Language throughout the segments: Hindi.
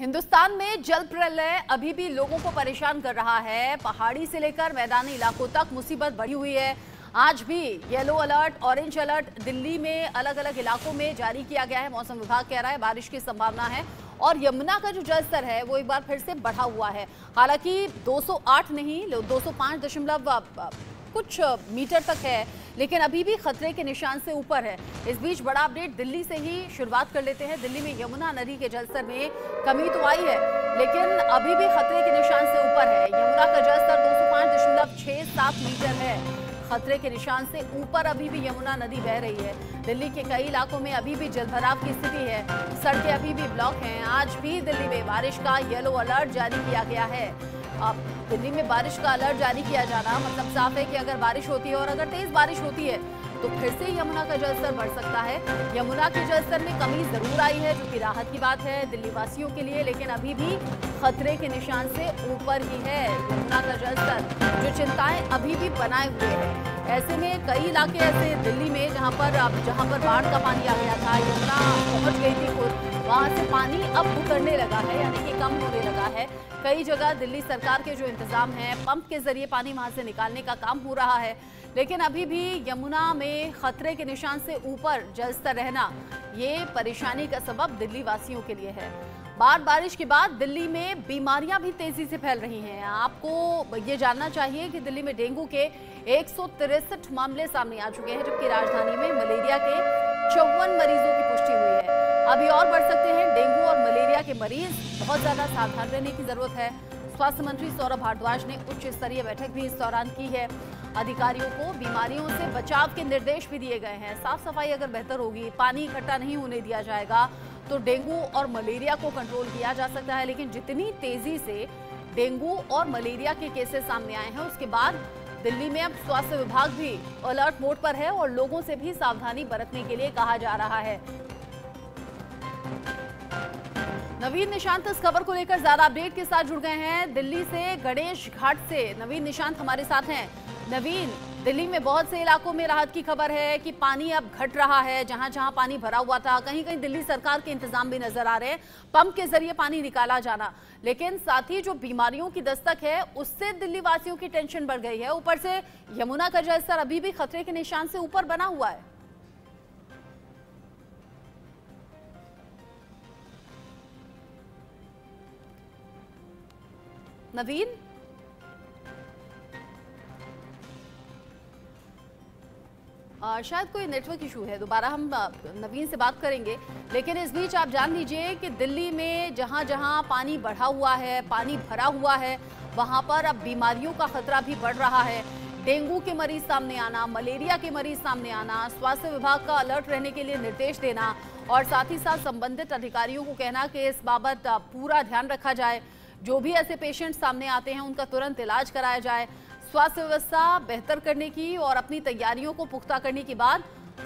हिंदुस्तान में जल प्रलय अभी भी लोगों को परेशान कर रहा है। पहाड़ी से लेकर मैदानी इलाकों तक मुसीबत बढ़ी हुई है। आज भी yellow alert, orange alert Delhi में अलग अलग इलाकों में जारी किया गया है। मौसम विभाग कह रहा है बारिश की संभावना है और यमुना का जो जलस्तर है वो एक बार फिर से बढ़ा हुआ है। हालांकि 208 नहीं 205.5 कुछ मीटर तक है, लेकिन अभी भी खतरे के निशान से ऊपर है। इस बीच बड़ा अपडेट दिल्ली से ही शुरुआत कर लेते हैं। दिल्ली में यमुना नदी के जलस्तर में कमी तो आई है, लेकिन अभी भी खतरे के निशान से ऊपर है। यमुना का जलस्तर 205.67 मीटर है। खतरे के निशान से ऊपर अभी भी यमुना नदी बह रही है। दिल्ली के कई इलाकों में अभी भी जलभराव की स्थिति है। सड़कें अभी भी ब्लॉक हैं। आज भी दिल्ली में बारिश का येलो अलर्ट जारी किया गया है। अब दिल्ली में बारिश का अलर्ट जारी किया जाना मतलब साफ है कि अगर बारिश होती है और अगर तेज बारिश होती है तो फिर से यमुना का जलस्तर बढ़ सकता है। यमुना के जलस्तर में कमी जरूर आई है, जो कि राहत की बात है दिल्ली वासियों के लिए, लेकिन अभी भी खतरे के निशान से ऊपर ही है यमुना का जलस्तर, जो चिंताएं अभी भी बनाए हुए हैं। ऐसे में कई इलाके ऐसे दिल्ली में जहां पर बाढ़ का पानी आ गया था, यमुना पहुंच गई थी खुद, वहां से पानी अब उतरने लगा है, यानी कि कम होने लगा है। कई जगह दिल्ली सरकार के जो इंतजाम हैं, पंप के जरिए पानी वहां से निकालने का काम हो रहा है, लेकिन अभी भी यमुना में खतरे के निशान से ऊपर जलस्तर रहना ये परेशानी का सबब दिल्ली वासियों के लिए है। बाढ़ बारिश के बाद दिल्ली में बीमारियां भी तेजी से फैल रही हैं। आपको ये जानना चाहिए कि दिल्ली में डेंगू के 163 मामले सामने आ चुके हैं, जबकि राजधानी में मलेरिया के 54 मरीजों की पुष्टि हुई है। अभी और बढ़ सकते हैं डेंगू और मलेरिया के मरीज। बहुत ज्यादा सावधान रहने की जरूरत है। स्वास्थ्य मंत्री सौरभ भारद्वाज ने उच्च स्तरीय बैठक भी इस दौरान की है। अधिकारियों को बीमारियों से बचाव के निर्देश भी दिए गए हैं। साफ सफाई अगर बेहतर होगी, पानी इकट्ठा नहीं होने दिया जाएगा तो डेंगू और मलेरिया को कंट्रोल किया जा सकता है। लेकिन जितनी तेजी से डेंगू और मलेरिया के केसेस सामने आए हैं, उसके बाद दिल्ली में अब स्वास्थ्य विभाग भी अलर्ट मोड पर है और लोगों से भी सावधानी बरतने के लिए कहा जा रहा है। नवीन निशांत इस खबर को लेकर ज्यादा अपडेट के साथ जुड़ गए हैं। दिल्ली से गणेश घाट से नवीन निशांत हमारे साथ हैं। नवीन, दिल्ली में बहुत से इलाकों में राहत की खबर है कि पानी अब घट रहा है। जहां जहां पानी भरा हुआ था, कहीं कहीं दिल्ली सरकार के इंतजाम भी नजर आ रहे हैं, पंप के जरिए पानी निकाला जाना, लेकिन साथ ही जो बीमारियों की दस्तक है उससे दिल्ली वासियों की टेंशन बढ़ गई है। ऊपर से यमुना का जलस्तर अभी भी खतरे के निशान से ऊपर बना हुआ है। नवीन, शायद कोई नेटवर्क इशू है। दोबारा हम नवीन से बात करेंगे, लेकिन इस बीच आप जान लीजिए कि दिल्ली में जहां जहां पानी बढ़ा हुआ है, पानी भरा हुआ है, वहां पर अब बीमारियों का खतरा भी बढ़ रहा है। डेंगू के मरीज सामने आना, मलेरिया के मरीज सामने आना, स्वास्थ्य विभाग का अलर्ट रहने के लिए निर्देश देना और साथ ही साथ संबंधित अधिकारियों को कहना कि इस बाबत पूरा ध्यान रखा जाए। जो भी ऐसे पेशेंट सामने आते हैं उनका तुरंत इलाज कराया जाए। स्वास्थ्य व्यवस्था बेहतर करने की और अपनी तैयारियों को पुख्ता करने की बात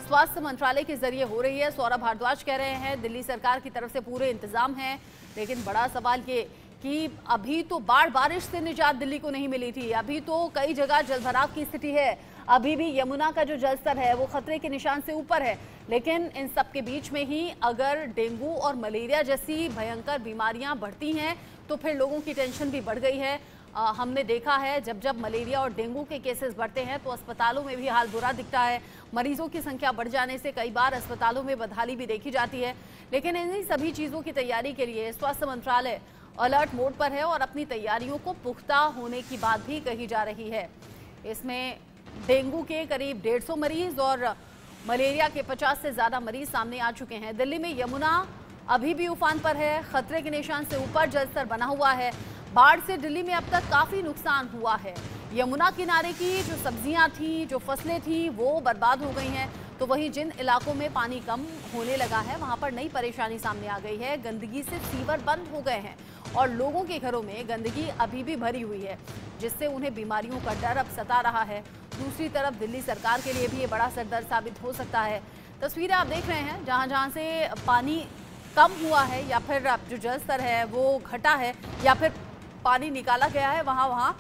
स्वास्थ्य मंत्रालय के जरिए हो रही है। सौरभ भारद्वाज कह रहे हैं दिल्ली सरकार की तरफ से पूरे इंतजाम हैं, लेकिन बड़ा सवाल ये कि अभी तो बाढ़ बारिश से निजात दिल्ली को नहीं मिली थी। अभी तो कई जगह जलभराव की स्थिति है। अभी भी यमुना का जो जलस्तर है वो खतरे के निशान से ऊपर है। लेकिन इन सब के बीच में ही अगर डेंगू और मलेरिया जैसी भयंकर बीमारियां बढ़ती हैं तो फिर लोगों की टेंशन भी बढ़ गई है। हमने देखा है जब जब मलेरिया और डेंगू के केसेस बढ़ते हैं तो अस्पतालों में भी हाल बुरा दिखता है। मरीजों की संख्या बढ़ जाने से कई बार अस्पतालों में बदहाली भी देखी जाती है। लेकिन इन सभी चीज़ों की तैयारी के लिए स्वास्थ्य मंत्रालय अलर्ट मोड पर है और अपनी तैयारियों को पुख्ता होने की बात भी कही जा रही है। इसमें डेंगू के करीब 150 मरीज और मलेरिया के 50 से ज़्यादा मरीज सामने आ चुके हैं। दिल्ली में यमुना अभी भी उफान पर है, खतरे के निशान से ऊपर जलस्तर बना हुआ है। बाढ़ से दिल्ली में अब तक काफ़ी नुकसान हुआ है। यमुना किनारे की जो सब्जियां थीं, जो फसलें थीं, वो बर्बाद हो गई हैं। तो वहीं जिन इलाकों में पानी कम होने लगा है वहां पर नई परेशानी सामने आ गई है। गंदगी से सीवर बंद हो गए हैं और लोगों के घरों में गंदगी अभी भी भरी हुई है, जिससे उन्हें बीमारियों का डर अब सता रहा है। दूसरी तरफ दिल्ली सरकार के लिए भी ये बड़ा सरदर्द साबित हो सकता है। तस्वीरें आप देख रहे हैं, जहाँ जहाँ से पानी कम हुआ है या फिर जो जलस्तर है वो घटा है या फिर पानी निकाला गया है, वहाँ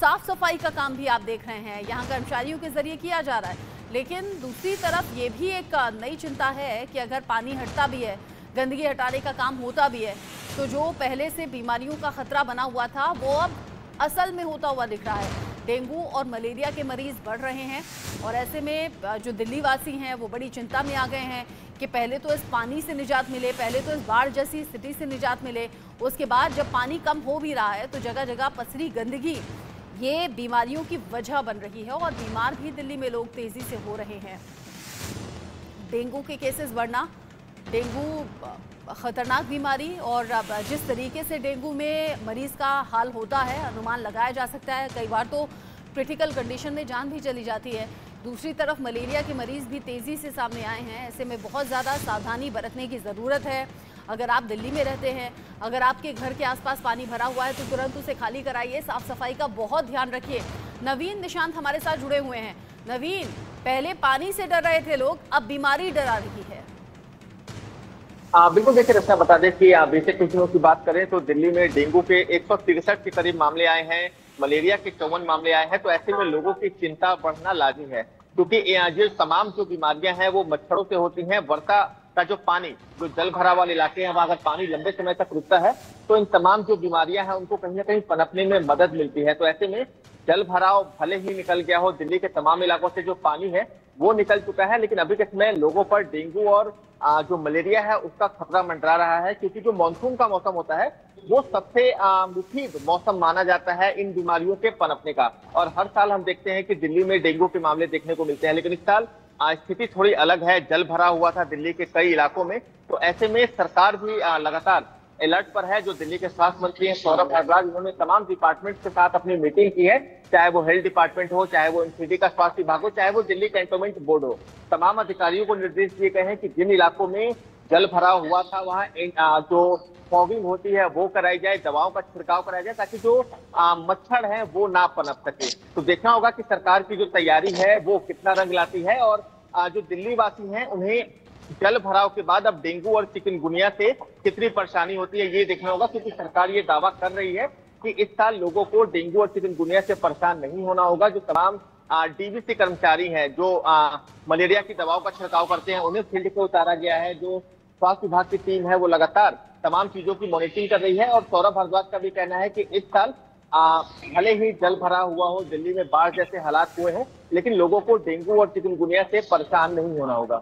साफ सफाई का काम भी आप देख रहे हैं यहाँ कर्मचारियों के जरिए किया जा रहा है। लेकिन दूसरी तरफ ये भी एक नई चिंता है कि अगर पानी हटता भी है, गंदगी हटाने का काम होता भी है, तो जो पहले से बीमारियों का खतरा बना हुआ था वो अब असल में होता हुआ दिख रहा है। डेंगू और मलेरिया के मरीज बढ़ रहे हैं और ऐसे में जो दिल्ली वासी हैं वो बड़ी चिंता में आ गए हैं कि पहले तो इस पानी से निजात मिले, पहले तो इस बाढ़ जैसी स्थिति से निजात मिले, उसके बाद जब पानी कम हो भी रहा है तो जगह जगह पसरी गंदगी ये बीमारियों की वजह बन रही है और बीमार भी दिल्ली में लोग तेजी से हो रहे हैं। डेंगू के केसेस बढ़ना, डेंगू खतरनाक बीमारी और जिस तरीके से डेंगू में मरीज का हाल होता है अनुमान लगाया जा सकता है, कई बार तो क्रिटिकल कंडीशन में जान भी चली जाती है। दूसरी तरफ मलेरिया के मरीज भी तेज़ी से सामने आए हैं। ऐसे में बहुत ज़्यादा सावधानी बरतने की ज़रूरत है। अगर आप दिल्ली में रहते हैं, अगर आपके घर के आसपास पानी भरा हुआ है तो तुरंत उसे खाली कराइए। साफ सफाई का बहुत ध्यान रखिए। नवीन निशांत हमारे साथ जुड़े हुए हैं। नवीन, पहले पानी से डर रहे थे लोग, अब बीमारी डरा रही है। बिल्कुल, देखिए रचना, बता दें कि बीते कुछ दिनों की बात करें तो दिल्ली में डेंगू के 163 के करीब मामले आए हैं, मलेरिया के 54 मामले आए हैं। तो ऐसे में लोगों की चिंता बढ़ना लाजिम है क्योंकि ये तमाम जो बीमारियां हैं वो मच्छरों से होती हैं। वर्षा का जो पानी, जो जल भरा वाले इलाके हैं, वहाँ अगर पानी लंबे समय तक रुकता है तो इन तमाम जो बीमारियां हैं उनको कहीं ना कहीं पनपने में मदद मिलती है। तो ऐसे में जल भराव भले ही निकल गया हो, दिल्ली के तमाम इलाकों से जो पानी है वो निकल चुका है, लेकिन अभी के समय लोगों पर डेंगू और जो मलेरिया है उसका खतरा मंडरा रहा है क्योंकि जो मानसून का मौसम होता है वो सबसे मुफीद मौसम माना जाता है इन बीमारियों के पनपने का। और हर साल हम देखते हैं कि दिल्ली में डेंगू के मामले देखने को मिलते हैं, लेकिन इस साल स्थिति थोड़ी अलग है। जल भरा हुआ था दिल्ली के कई इलाकों में, तो ऐसे में सरकार भी लगातार अलर्ट पर है। जो दिल्ली के स्वास्थ्य मंत्री हैं सौरभ भारद्वाज, उन्होंने तमाम डिपार्टमेंट्स के साथ अपनी मीटिंग की है, चाहे वो हेल्थ डिपार्टमेंट हो, चाहे वो एमसीडी का स्वास्थ्य विभाग हो, चाहे वो दिल्ली कैंटोनमेंट बोर्ड हो। तमाम अधिकारियों को निर्देश दिए गए हैं कि जिन इलाकों में जल भराव हुआ था वहाँ जो फॉगिंग होती है वो कराई जाए, दवाओं का छिड़काव कराया जाए ताकि जो मच्छर है वो ना पनप सके। तो देखना होगा कि सरकार की जो तैयारी है वो कितना रंग लाती है और जो दिल्ली वासी हैं उन्हें जल भराव के बाद अब डेंगू और चिकनगुनिया से कितनी परेशानी होती है ये देखना होगा क्योंकि सरकार ये दावा कर रही है कि इस साल लोगों को डेंगू और चिकनगुनिया से परेशान नहीं होना होगा। जो तमाम डीवीसी कर्मचारी हैं जो मलेरिया की दवाओं का छिड़काव करते हैं उन्हें फील्ड पे उतारा गया है। जो स्वास्थ्य विभाग की टीम है वो लगातार तमाम चीजों की मॉनिटरिंग कर रही है और सौरभ भारद्वाज का भी कहना है कि इस साल भले ही जल भरा हुआ हो, दिल्ली में बाढ़ जैसे हालात हुए हैं, लेकिन लोगों को डेंगू और चिकनगुनिया से परेशान नहीं होना होगा।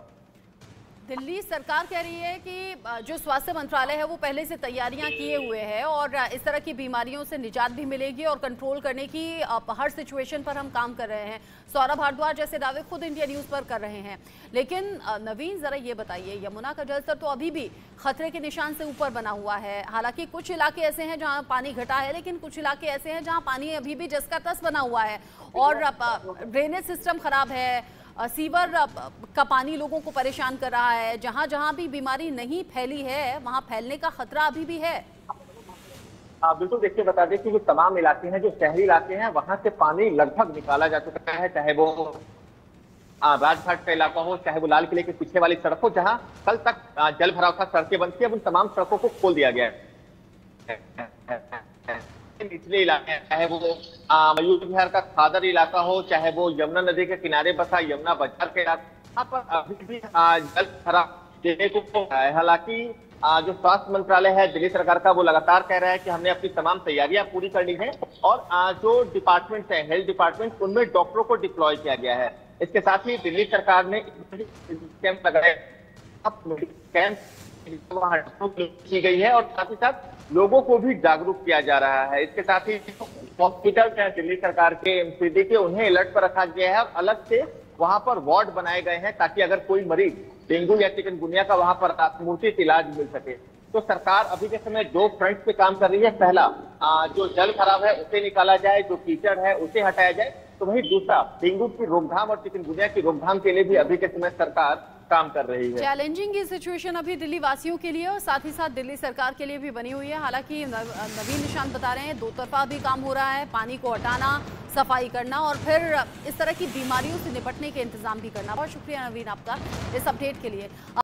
दिल्ली सरकार कह रही है कि जो स्वास्थ्य मंत्रालय है वो पहले से तैयारियां किए हुए है और इस तरह की बीमारियों से निजात भी मिलेगी और कंट्रोल करने की हर सिचुएशन पर हम काम कर रहे हैं। सौरभ भारद्वाज जैसे दावे खुद इंडिया न्यूज़ पर कर रहे हैं। लेकिन नवीन, जरा ये बताइए, यमुना का जलस्तर तो अभी भी खतरे के निशान से ऊपर बना हुआ है। हालांकि कुछ इलाके ऐसे हैं जहाँ पानी घटा है, लेकिन कुछ इलाके ऐसे हैं जहाँ पानी अभी भी जस का तस बना हुआ है और ड्रेनेज सिस्टम खराब है, सीवर का पानी लोगों को परेशान कर रहा है। जहां जहां भी बीमारी नहीं फैली है वहां फैलने का खतरा अभी भी है। बिल्कुल, देखिए बता दें कि जो तमाम इलाके हैं, जो शहरी इलाके हैं, वहां से पानी लगभग निकाला जा चुका है, चाहे वो राजघाट का इलाका हो, चाहे वो लाल किले के पीछे वाली सड़क हो जहाँ कल तक जल भराव था, सड़कें बंद थी, अब उन तमाम सड़कों को खोल दिया गया है। निचले इलाके हैं, चाहे वो मयूर विहार का खादर इलाका हो, चाहे वो यमुना नदी के किनारे बसा यमुना बाजार के इलाका पर अभी भी जल भराव देने को रहा है। हालांकि जो स्वास्थ्य मंत्रालय है दिल्ली सरकार का वो लगातार कह रहा है कि हमने अपनी तमाम तैयारियां पूरी कर ली है और जो डिपार्टमेंट्स हैं हेल्थ डिपार्टमेंट उनमें डॉक्टरों को डिप्लॉय किया गया है। इसके साथ ही दिल्ली सरकार ने कैंप लगाए, कैंप की गई है और साथ ही साथ लोगों को भी जागरूक किया जा रहा है। इसके साथ ही हॉस्पिटल है दिल्ली सरकार के एमसीडी के, उन्हें अलर्ट पर रखा गया है और अलग से वहां पर वार्ड बनाए गए हैं ताकि अगर कोई मरीज डेंगू या चिकनगुनिया का वहां पर समुचित इलाज मिल सके। तो सरकार अभी के समय दो फ्रंट पे काम कर रही है। पहला जो जल खराब है उसे निकाला जाए, जो कीचड़ है उसे हटाया जाए, तो वही दूसरा डेंगू की रोकथाम और चिकनगुनिया की रोकथाम के लिए भी अभी के समय सरकार काम कर रही है। चैलेंजिंग ये सिचुएशन अभी दिल्ली वासियों के लिए और साथ ही साथ दिल्ली सरकार के लिए भी बनी हुई है। हालांकि नवीन निशांत बता रहे हैं दो तरफा भी काम हो रहा है, पानी को हटाना, सफाई करना और फिर इस तरह की बीमारियों से निपटने के इंतजाम भी करना। बहुत शुक्रिया नवीन आपका इस अपडेट के लिए।